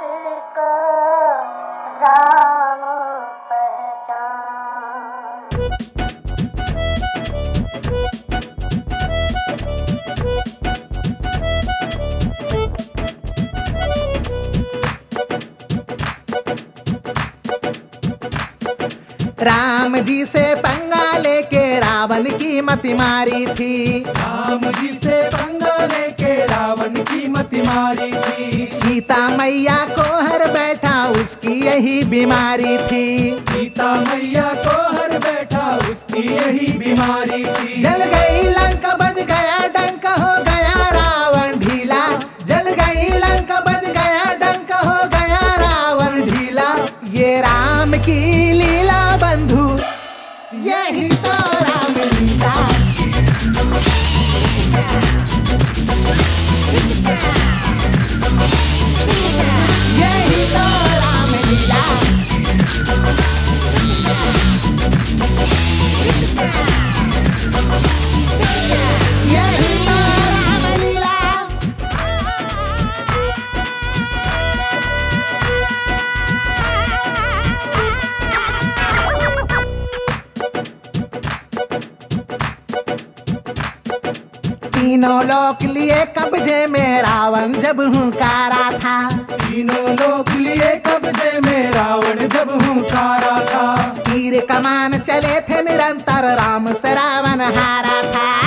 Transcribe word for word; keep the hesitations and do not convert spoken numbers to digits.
जिसका राम पहचान। राम जी से पंगा लेके रावण की मति मारी थी। राम जी से पंगा लेके रावण की मति मारी थी। सीता मैया को हर बैठा उसकी यही बीमारी थी। सीता मैया को हर बैठा उसकी यही बीमारी थी। जल गई लंका बज गया डंक हो गया रावण ढीला। जल गई लंका बज गया डंक हो गया रावण ढीला। ये राम की लीला बंधु यही तो राम लीला। यही तो राम लीला। यही तो राम लीला। तीनों लोक लिए कब्जे में रावण जब हुंकारा था। तीनों लोक लिए कब्जे में रावण जब हुंकारा था। तीर कमान चले थे निरंतर राम से रावण हारा था।